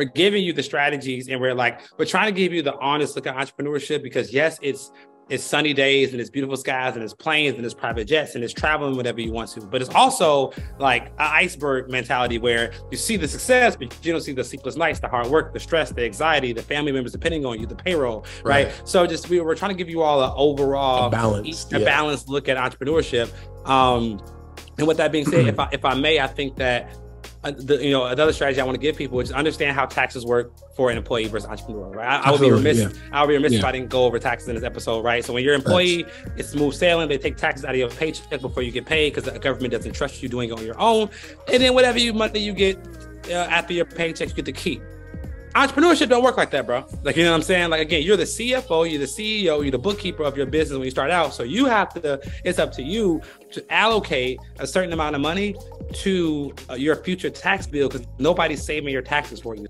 We're giving you the strategies, and we're trying to give you the honest look at entrepreneurship, because yes, it's sunny days and it's beautiful skies and it's planes and it's private jets and it's traveling whenever you want to. But it's also like an iceberg mentality where you see the success, but you don't see the sleepless nights, the hard work, the stress, the anxiety, the family members depending on you, the payroll, right? So just, we're trying to give you all an overall balanced look at entrepreneurship. And with that being said, if I may, I think that another strategy I want to give people is understand how taxes work for an employee versus entrepreneur, right? I would be remiss, if I didn't go over taxes in this episode, right? So when you're an employee, it's smooth sailing. They take taxes out of your paycheck before you get paid because the government doesn't trust you doing it on your own. And then whatever money you get after your paycheck, you get to keep. Entrepreneurship don't work like that, bro. Like, you know what I'm saying? Like, again, you're the CFO, you're the CEO, you're the bookkeeper of your business when you start out. So you have to, it's up to you to allocate a certain amount of money to your future tax bill, because nobody's saving your taxes for you.